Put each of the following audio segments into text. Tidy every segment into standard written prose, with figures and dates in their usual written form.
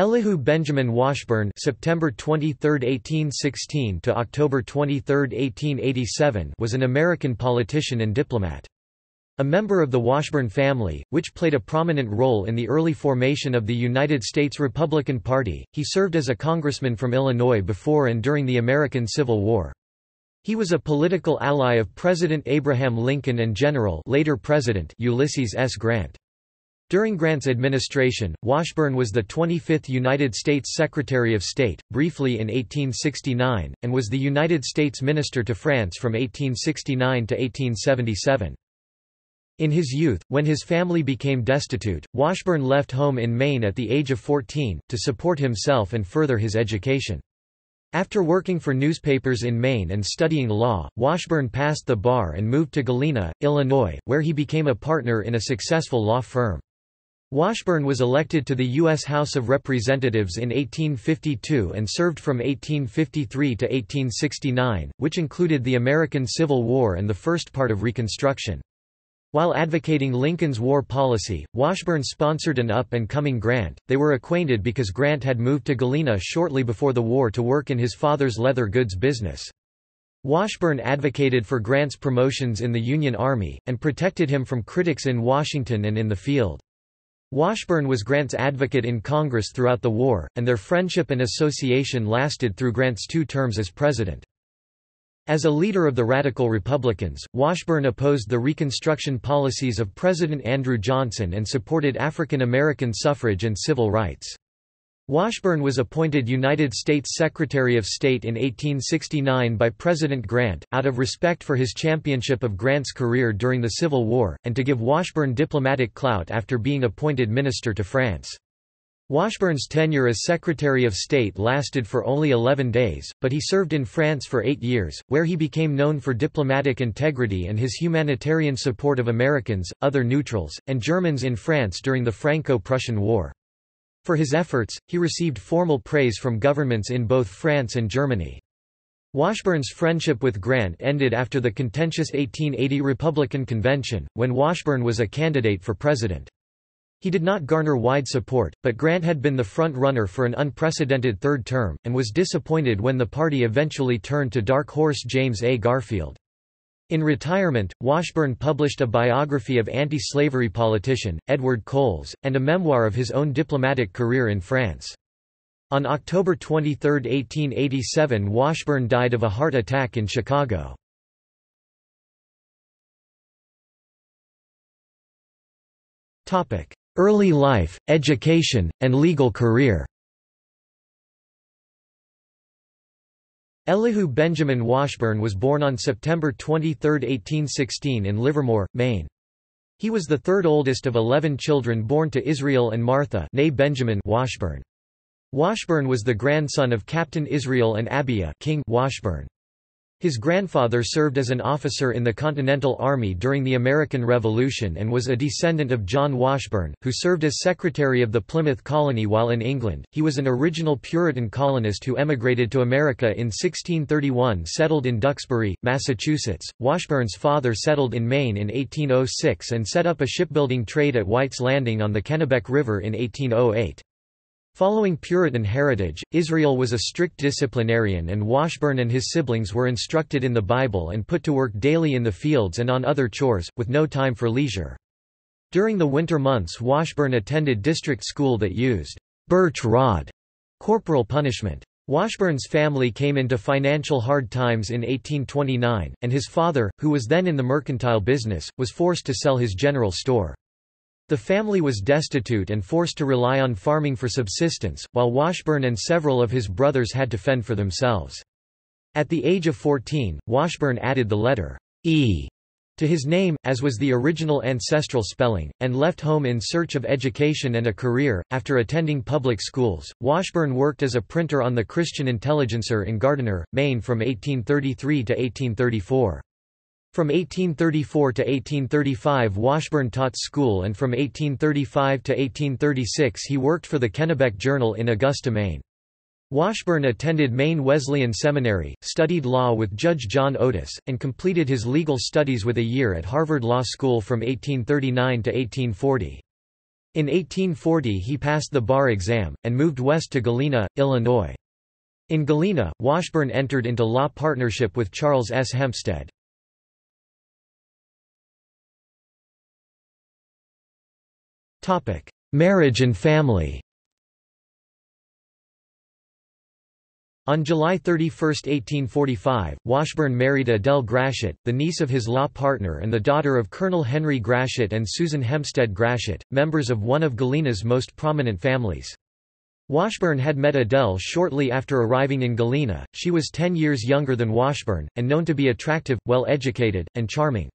Elihu Benjamin Washburne (September 23, 1816 to October 23, 1887) was an American politician and diplomat. A member of the Washburn family, which played a prominent role in the early formation of the United States Republican Party, he served as a congressman from Illinois before and during the American Civil War. He was a political ally of President Abraham Lincoln and General, later President, Ulysses S. Grant. During Grant's administration, Washburne was the 25th United States Secretary of State, briefly in 1869, and was the United States Minister to France from 1869 to 1877. In his youth, when his family became destitute, Washburne left home in Maine at the age of 14, to support himself and further his education. After working for newspapers in Maine and studying law, Washburne passed the bar and moved to Galena, Illinois, where he became a partner in a successful law firm. Washburne was elected to the U.S. House of Representatives in 1852 and served from 1853 to 1869, which included the American Civil War and the first part of Reconstruction. While advocating Lincoln's war policy, Washburne sponsored an up-and-coming Grant. They were acquainted because Grant had moved to Galena shortly before the war to work in his father's leather goods business. Washburne advocated for Grant's promotions in the Union Army, and protected him from critics in Washington and in the field. Washburne was Grant's advocate in Congress throughout the war, and their friendship and association lasted through Grant's two terms as president. As a leader of the Radical Republicans, Washburne opposed the Reconstruction policies of President Andrew Johnson and supported African American suffrage and civil rights. Washburne was appointed United States Secretary of State in 1869 by President Grant, out of respect for his championship of Grant's career during the Civil War, and to give Washburne diplomatic clout after being appointed Minister to France. Washburne's tenure as Secretary of State lasted for only 11 days, but he served in France for 8 years, where he became known for diplomatic integrity and his humanitarian support of Americans, other neutrals, and Germans in France during the Franco-Prussian War. For his efforts, he received formal praise from governments in both France and Germany. Washburne's friendship with Grant ended after the contentious 1880 Republican Convention, when Washburne was a candidate for president. He did not garner wide support, but Grant had been the front-runner for an unprecedented third term, and was disappointed when the party eventually turned to dark horse James A. Garfield. In retirement, Washburne published a biography of anti-slavery politician, Edward Coles, and a memoir of his own diplomatic career in France. On October 23, 1887, Washburne died of a heart attack in Chicago. Early life, education, and legal career. Elihu Benjamin Washburne was born on September 23, 1816 in Livermore, Maine. He was the third oldest of 11 children born to Israel and Martha née Benjamin Washburne. Washburne was the grandson of Captain Israel and Abia King Washburne. His grandfather served as an officer in the Continental Army during the American Revolution and was a descendant of John Washburne, who served as Secretary of the Plymouth Colony while in England. He was an original Puritan colonist who emigrated to America in 1631, settled in Duxbury, Massachusetts. Washburne's father settled in Maine in 1806 and set up a shipbuilding trade at White's Landing on the Kennebec River in 1808. Following Puritan heritage, Israel was a strict disciplinarian, and Washburne and his siblings were instructed in the Bible and put to work daily in the fields and on other chores, with no time for leisure. During the winter months, Washburne attended district school that used birch rod corporal punishment. Washburne's family came into financial hard times in 1829, and his father, who was then in the mercantile business, was forced to sell his general store. The family was destitute and forced to rely on farming for subsistence, while Washburne and several of his brothers had to fend for themselves. At the age of 14, Washburne added the letter E to his name, as was the original ancestral spelling, and left home in search of education and a career. After attending public schools, Washburne worked as a printer on the Christian Intelligencer in Gardiner, Maine from 1833 to 1834. From 1834 to 1835 Washburne taught school, and from 1835 to 1836 he worked for the Kennebec Journal in Augusta, Maine. Washburne attended Maine Wesleyan Seminary, studied law with Judge John Otis, and completed his legal studies with a year at Harvard Law School from 1839 to 1840. In 1840 he passed the bar exam, and moved west to Galena, Illinois. In Galena, Washburne entered into law partnership with Charles S. Hempstead. Marriage and family. On July 31, 1845, Washburne married Adele Gratiot, the niece of his law partner and the daughter of Colonel Henry Gratiot and Susan Hempstead Gratiot, members of one of Galena's most prominent families. Washburne had met Adele shortly after arriving in Galena. She was 10 years younger than Washburne, and known to be attractive, well-educated, and charming.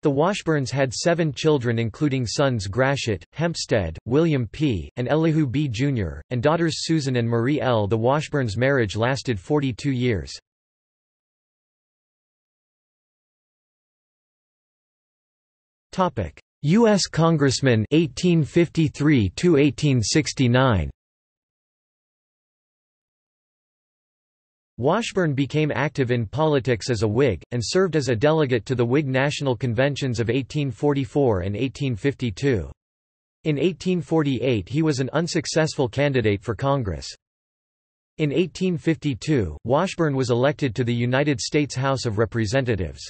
The Washburns had 7 children, including sons Gratiot, Hempstead, William P., and Elihu B. Jr., and daughters Susan and Marie L. The Washburns' marriage lasted 42 years. U.S. Congressman 1853–1869. Washburne became active in politics as a Whig, and served as a delegate to the Whig National Conventions of 1844 and 1852. In 1848 he was an unsuccessful candidate for Congress. In 1852, Washburne was elected to the United States House of Representatives.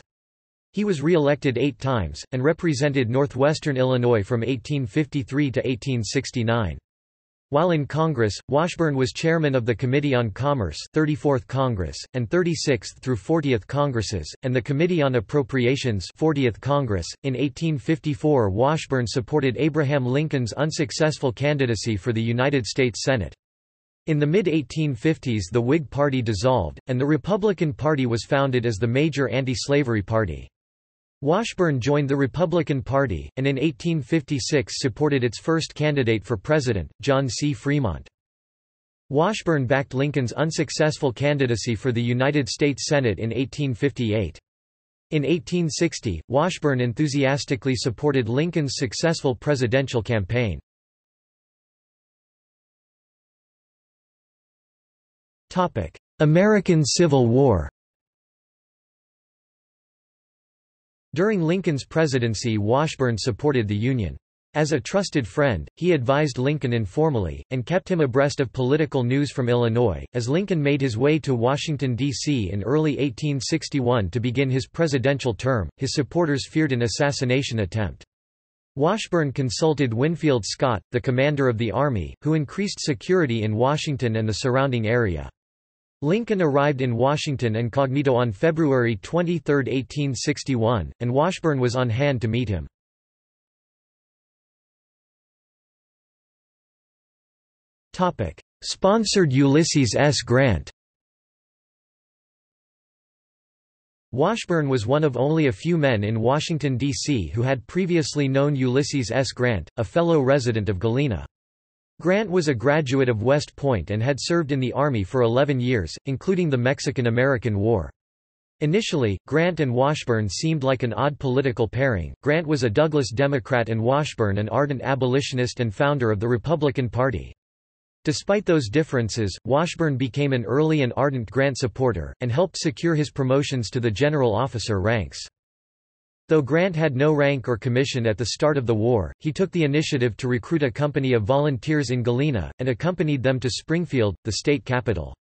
He was re-elected 8 times, and represented northwestern Illinois from 1853 to 1869. While in Congress, Washburne was chairman of the Committee on Commerce 34th Congress, and 36th through 40th Congresses, and the Committee on Appropriations 40th Congress. In 1854 Washburne supported Abraham Lincoln's unsuccessful candidacy for the United States Senate. In the mid-1850s the Whig Party dissolved, and the Republican Party was founded as the major anti-slavery party. Washburne joined the Republican Party, and in 1856 supported its first candidate for president, John C. Fremont. Washburne backed Lincoln's unsuccessful candidacy for the United States Senate in 1858. In 1860, Washburne enthusiastically supported Lincoln's successful presidential campaign. American Civil War. During Lincoln's presidency, Washburne supported the Union. As a trusted friend, he advised Lincoln informally, and kept him abreast of political news from Illinois. As Lincoln made his way to Washington, D.C. in early 1861 to begin his presidential term, his supporters feared an assassination attempt. Washburne consulted Winfield Scott, the commander of the army, who increased security in Washington and the surrounding area. Lincoln arrived in Washington incognito on February 23, 1861, and Washburne was on hand to meet him. Sponsored Ulysses S. Grant. Washburne was one of only a few men in Washington, D.C. who had previously known Ulysses S. Grant, a fellow resident of Galena. Grant was a graduate of West Point and had served in the Army for 11 years, including the Mexican-American War. Initially, Grant and Washburne seemed like an odd political pairing. Grant was a Douglas Democrat and Washburne an ardent abolitionist and founder of the Republican Party. Despite those differences, Washburne became an early and ardent Grant supporter, and helped secure his promotions to the general officer ranks. Though Grant had no rank or commission at the start of the war, he took the initiative to recruit a company of volunteers in Galena, and accompanied them to Springfield, the state capital.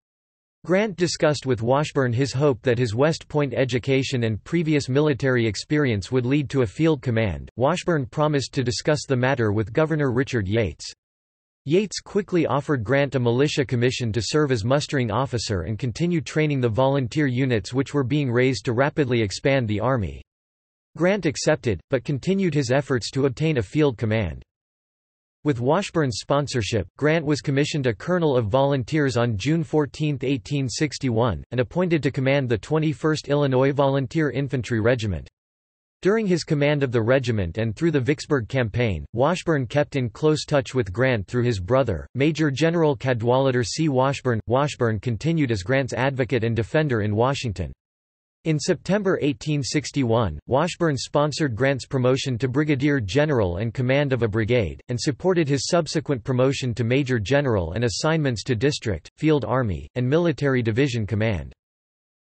Grant discussed with Washburne his hope that his West Point education and previous military experience would lead to a field command. Washburne promised to discuss the matter with Governor Richard Yates. Yates quickly offered Grant a militia commission to serve as mustering officer and continue training the volunteer units which were being raised to rapidly expand the army. Grant accepted, but continued his efforts to obtain a field command. With Washburne's sponsorship, Grant was commissioned a colonel of volunteers on June 14, 1861, and appointed to command the 21st Illinois Volunteer Infantry Regiment. During his command of the regiment and through the Vicksburg campaign, Washburne kept in close touch with Grant through his brother, Major General Cadwallader C. Washburn. Washburne continued as Grant's advocate and defender in Washington. In September 1861, Washburne sponsored Grant's promotion to brigadier general and command of a brigade, and supported his subsequent promotion to major general and assignments to district, field army, and military division command.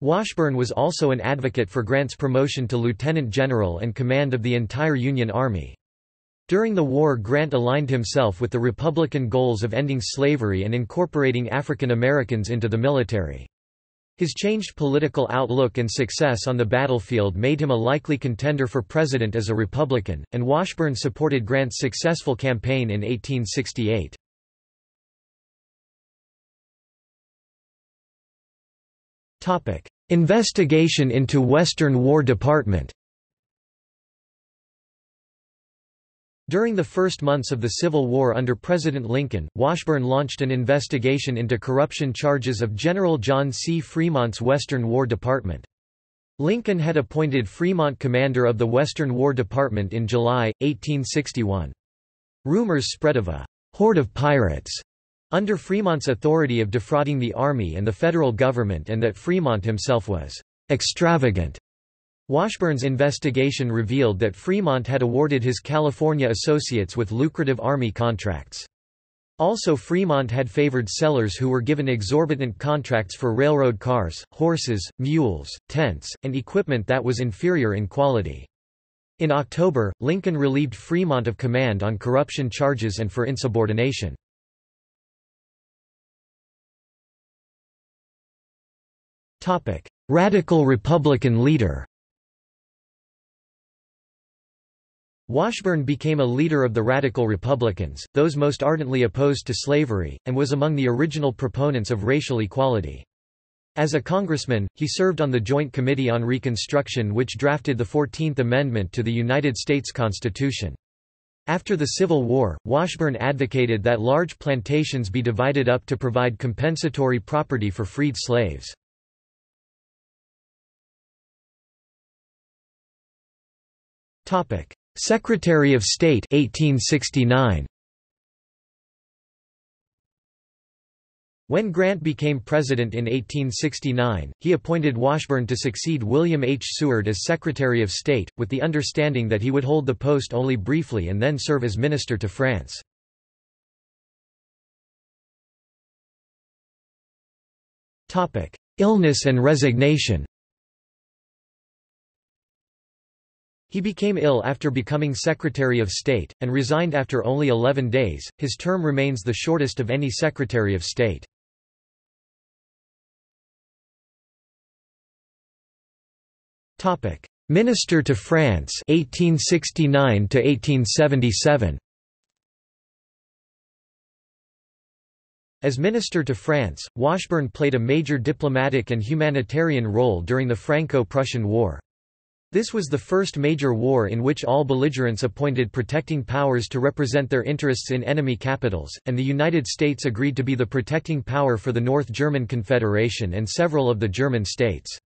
Washburne was also an advocate for Grant's promotion to lieutenant general and command of the entire Union Army. During the war, Grant aligned himself with the Republican goals of ending slavery and incorporating African Americans into the military. His changed political outlook and success on the battlefield made him a likely contender for president as a Republican, and Washburne supported Grant's successful campaign in 1868. Investigation into Western War Department. During the first months of the Civil War under President Lincoln, Washburne launched an investigation into corruption charges of General John C. Fremont's Western War Department. Lincoln had appointed Fremont commander of the Western War Department in July, 1861. Rumors spread of a horde of pirates under Fremont's authority of defrauding the Army and the federal government, and that Fremont himself was extravagant. Washburn's investigation revealed that Fremont had awarded his California associates with lucrative Army contracts. Also, Fremont had favored sellers who were given exorbitant contracts for railroad cars, horses, mules, tents, and equipment that was inferior in quality. In October, Lincoln relieved Fremont of command on corruption charges and for insubordination. Radical Republican leader. Washburne became a leader of the Radical Republicans, those most ardently opposed to slavery, and was among the original proponents of racial equality. As a congressman, he served on the Joint Committee on Reconstruction, which drafted the 14th Amendment to the United States Constitution. After the Civil War, Washburne advocated that large plantations be divided up to provide compensatory property for freed slaves. Secretary of State 1869. When Grant became president in 1869, he appointed Washburne to succeed William H. Seward as Secretary of State, with the understanding that he would hold the post only briefly and then serve as Minister to France. Illness and resignation. He became ill after becoming Secretary of State, and resigned after only 11 days. His term remains the shortest of any Secretary of State. Minister to France 1869–1877. As Minister to France, Washburne played a major diplomatic and humanitarian role during the Franco-Prussian War. This was the first major war in which all belligerents appointed protecting powers to represent their interests in enemy capitals, and the United States agreed to be the protecting power for the North German Confederation and several of the German states.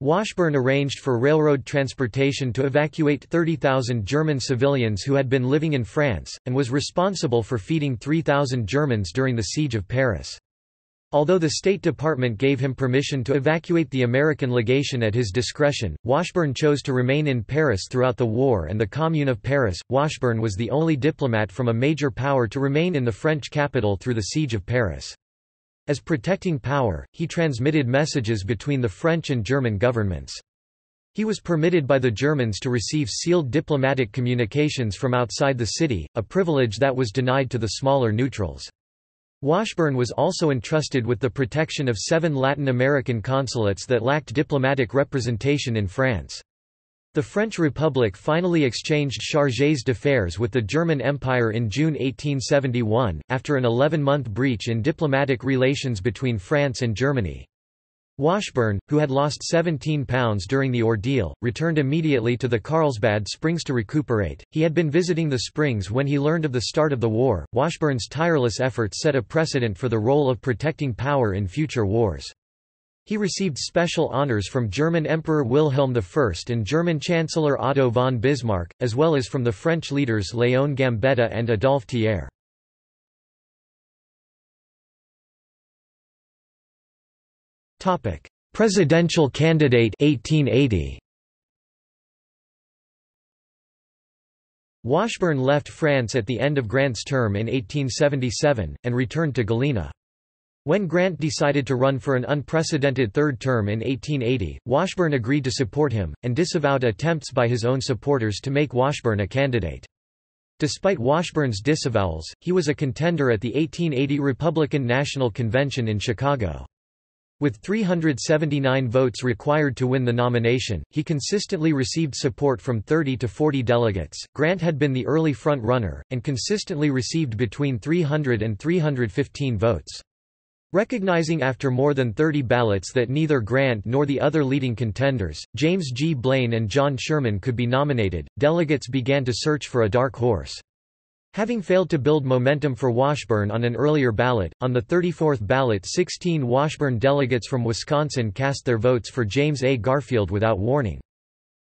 Washburne arranged for railroad transportation to evacuate 30,000 German civilians who had been living in France, and was responsible for feeding 3,000 Germans during the siege of Paris. Although the State Department gave him permission to evacuate the American legation at his discretion, Washburne chose to remain in Paris throughout the war and the Commune of Paris. Washburne was the only diplomat from a major power to remain in the French capital through the siege of Paris. As protecting power, he transmitted messages between the French and German governments. He was permitted by the Germans to receive sealed diplomatic communications from outside the city, a privilege that was denied to the smaller neutrals. Washburne was also entrusted with the protection of 7 Latin American consulates that lacked diplomatic representation in France. The French Republic finally exchanged chargés d'affaires with the German Empire in June 1871, after an 11-month breach in diplomatic relations between France and Germany. Washburne, who had lost 17 pounds during the ordeal, returned immediately to the Carlsbad Springs to recuperate. He had been visiting the springs when he learned of the start of the war. Washburne's tireless efforts set a precedent for the role of protecting power in future wars. He received special honors from German Emperor Wilhelm I and German Chancellor Otto von Bismarck, as well as from the French leaders Léon Gambetta and Adolphe Thiers. Presidential candidate 1880. Washburne left France at the end of Grant's term in 1877, and returned to Galena. When Grant decided to run for an unprecedented third term in 1880, Washburne agreed to support him, and disavowed attempts by his own supporters to make Washburne a candidate. Despite Washburn's disavowals, he was a contender at the 1880 Republican National Convention in Chicago. With 379 votes required to win the nomination, he consistently received support from 30 to 40 delegates. Grant had been the early front runner, and consistently received between 300 and 315 votes. Recognizing after more than 30 ballots that neither Grant nor the other leading contenders, James G. Blaine and John Sherman, could be nominated, delegates began to search for a dark horse. Having failed to build momentum for Washburne on an earlier ballot, on the 34th ballot 16 Washburne delegates from Wisconsin cast their votes for James A. Garfield without warning.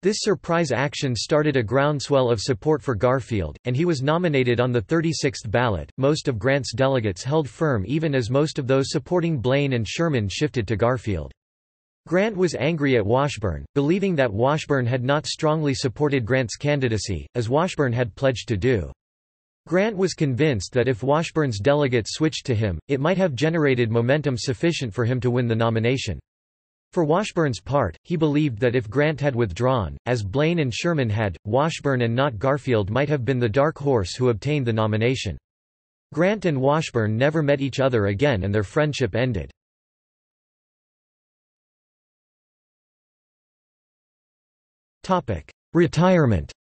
This surprise action started a groundswell of support for Garfield, and he was nominated on the 36th ballot. Most of Grant's delegates held firm even as most of those supporting Blaine and Sherman shifted to Garfield. Grant was angry at Washburne, believing that Washburne had not strongly supported Grant's candidacy, as Washburne had pledged to do. Grant was convinced that if Washburn's delegates switched to him, it might have generated momentum sufficient for him to win the nomination. For Washburn's part, he believed that if Grant had withdrawn, as Blaine and Sherman had, Washburne and not Garfield might have been the dark horse who obtained the nomination. Grant and Washburne never met each other again and their friendship ended. Retirement.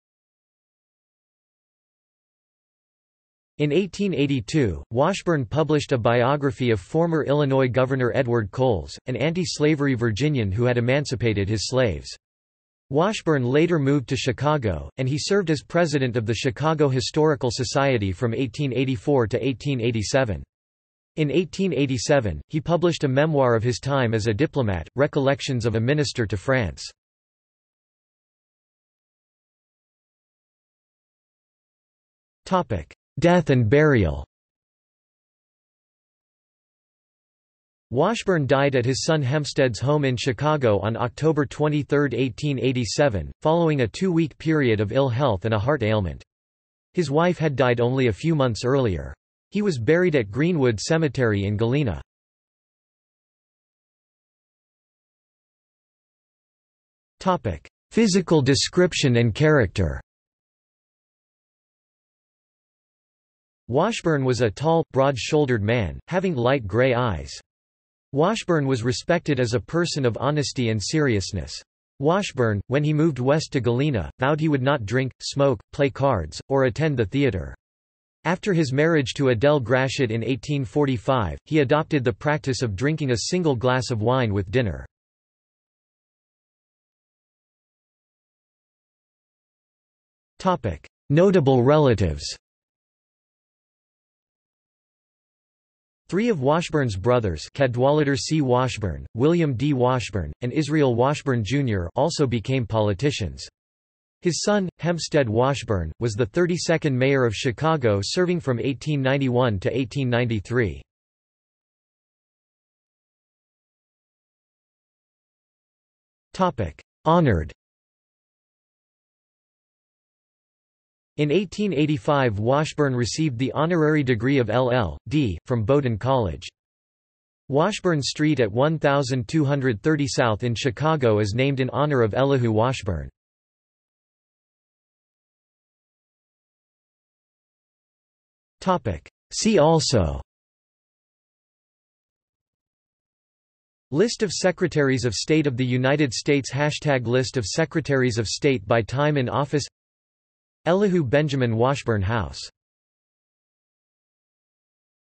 In 1882, Washburne published a biography of former Illinois Governor Edward Coles, an anti-slavery Virginian who had emancipated his slaves. Washburne later moved to Chicago, and he served as president of the Chicago Historical Society from 1884 to 1887. In 1887, he published a memoir of his time as a diplomat, Recollections of a Minister to France. Death and burial. Washburne died at his son Hempstead's home in Chicago on October 23, 1887, following a two-week period of ill health and a heart ailment. His wife had died only a few months earlier. He was buried at Greenwood Cemetery in Galena. Physical description and character. Washburne was a tall, broad-shouldered man, having light gray eyes. Washburne was respected as a person of honesty and seriousness. Washburne, when he moved west to Galena, vowed he would not drink, smoke, play cards, or attend the theater. After his marriage to Adele Gratiot in 1845, he adopted the practice of drinking a single glass of wine with dinner. Notable relatives. Three of Washburn's brothers, Cadwallader C. Washburn, William D. Washburn, and Israel Washburn, Jr., also became politicians. His son, Hempstead Washburn, was the 32nd mayor of Chicago, serving from 1891 to 1893. Honored. In 1885 Washburne received the honorary degree of LL.D. from Bowdoin College. Washburn Street at 1230 South in Chicago is named in honor of Elihu Washburne. See also: List of Secretaries of State of the United States, # List of Secretaries of State by time in office, Elihu Benjamin Washburne House.